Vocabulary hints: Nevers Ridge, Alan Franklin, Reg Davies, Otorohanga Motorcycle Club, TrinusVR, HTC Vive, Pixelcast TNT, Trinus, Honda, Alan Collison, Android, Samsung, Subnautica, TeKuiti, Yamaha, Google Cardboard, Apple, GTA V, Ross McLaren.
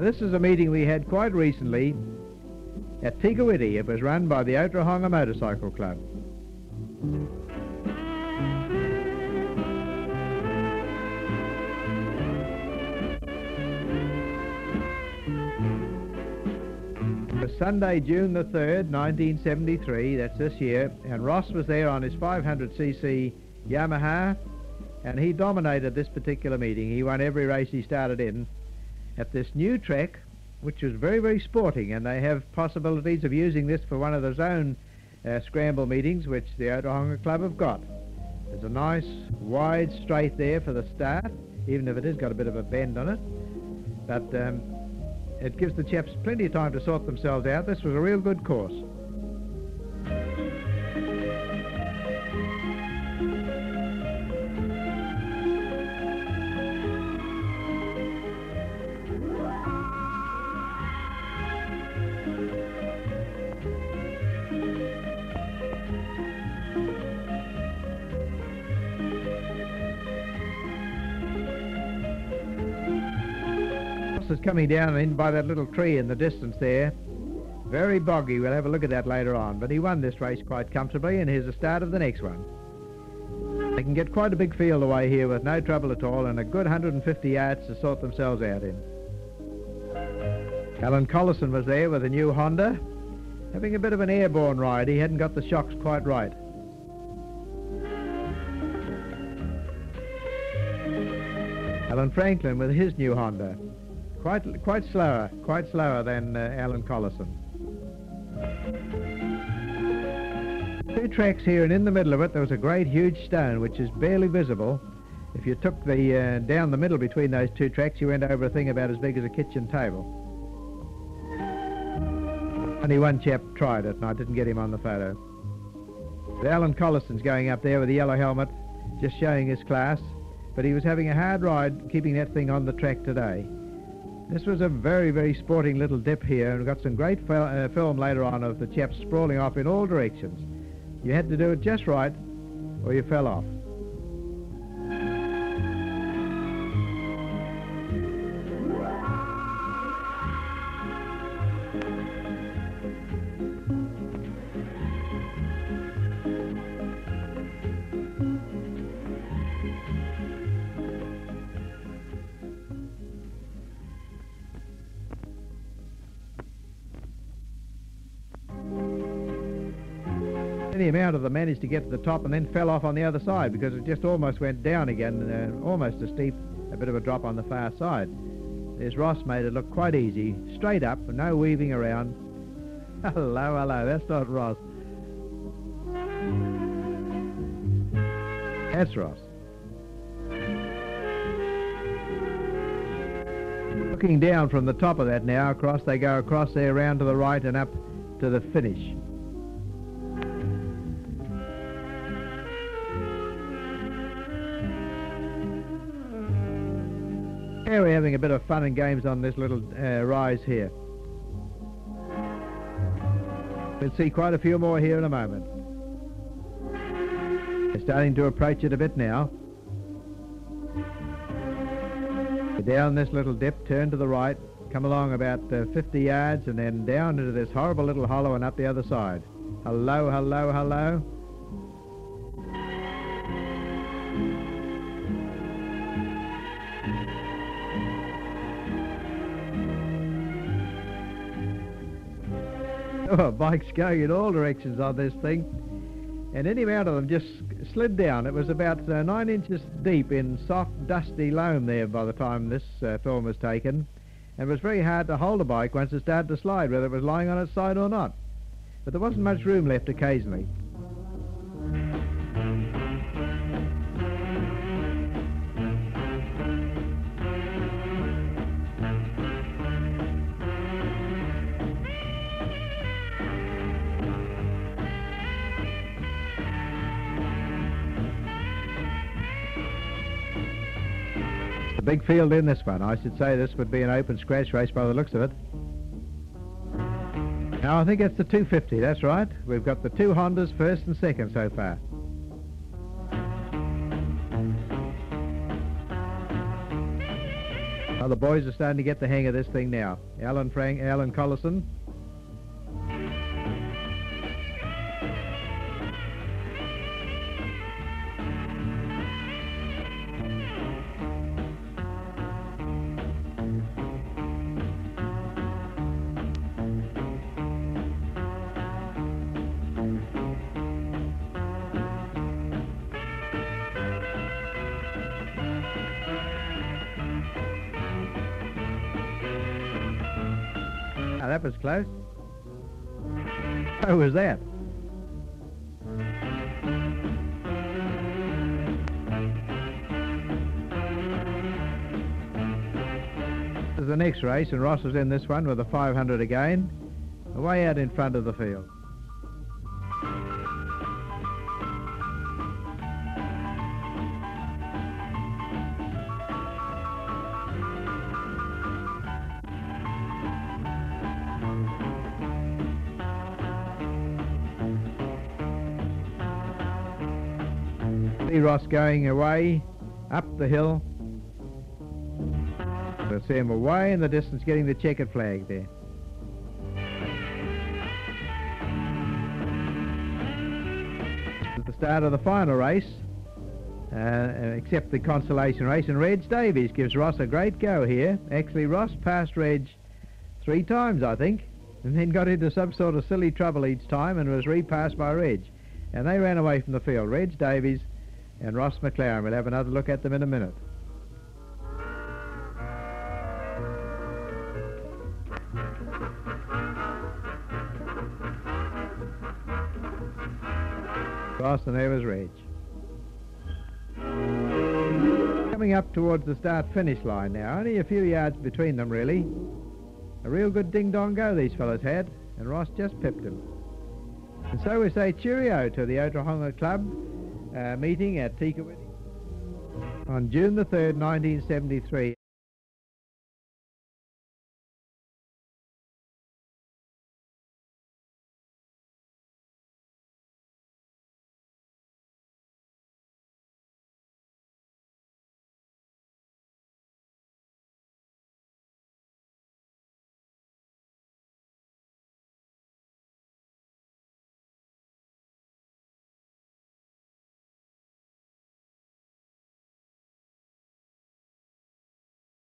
This is a meeting we had quite recently at TeKuiti. It was run by the Otorohanga Motorcycle Club. It was Sunday, June the 3rd, 1973, that's this year, and Ross was there on his 500cc Yamaha, and he dominated this particular meeting. He won every race he started in at this new track, which is very, very sporting, and they have possibilities of using this for one of their own scramble meetings, which the Otorohanga Club have got. There's a nice wide straight there for the start, even if it has got a bit of a bend on it, but it gives the chaps plenty of time to sort themselves out. This was a real good course. Is coming down in by that little tree in the distance there. Very boggy, we'll have a look at that later on, but he won this race quite comfortably, and here's the start of the next one. They can get quite a big field away here with no trouble at all, and a good 150 yards to sort themselves out in. Alan Collison was there with a new Honda, having a bit of an airborne ride. He hadn't got the shocks quite right. Alan Franklin with his new Honda. Quite slower than Alan Collison. Two tracks here, and in the middle of it there was a great huge stone which is barely visible. If you took the down the middle between those two tracks, you went over a thing about as big as a kitchen table. Only one chap tried it, and I didn't get him on the photo. But Alan Collison's going up there with the yellow helmet, just showing his class, but he was having a hard ride keeping that thing on the track today. This was a very, very sporting little dip here, and we've got some great film later on of the chaps sprawling off in all directions. You had to do it just right, or you fell off. The amount of them managed to get to the top and then fell off on the other side, because it just almost went down again, almost a steep, a bit of a drop on the far side. There's Ross made it look quite easy, straight up, no weaving around. Hello, hello, that's not Ross. That's Ross. Looking down from the top of that now, across they go, across there, round to the right and up to the finish. Here we're having a bit of fun and games on this little rise here. We'll see quite a few more here in a moment. We're starting to approach it a bit now. We're down this little dip, turn to the right, come along about 50 yards and then down into this horrible little hollow and up the other side. Hello, hello, hello. Oh, bikes going in all directions on this thing, and any amount of them just slid down. It was about 9 inches deep in soft, dusty loam there by the time this film was taken, and it was very hard to hold a bike once it started to slide, whether it was lying on its side or not. But there wasn't much room left occasionally. Big field in this one. I should say this would be an open scratch race by the looks of it. Now I think it's the 250, that's right. We've got the two Hondas first and second so far. Well, the boys are starting to get the hang of this thing now. Alan Collison. That was close. How was that? This is the next race, and Ross is in this one with a 500 again, way out in front of the field. Ross going away up the hill. We'll see him away in the distance getting the checkered flag there. At the start of the final race, except the consolation race, and Reg Davies gives Ross a great go here. Actually, Ross passed Reg 3 times, I think, and then got into some sort of silly trouble each time and was repassed by Reg. And they ran away from the field. Reg Davies and Ross McLaren. We'll have another look at them in a minute. Ross and Nevers Ridge. Coming up towards the start-finish line now, only a few yards between them really. A real good ding-dong go these fellas had, and Ross just pipped him. And so we say cheerio to the Otorohanga Club meeting at TeKuiti on June the 3rd, 1973.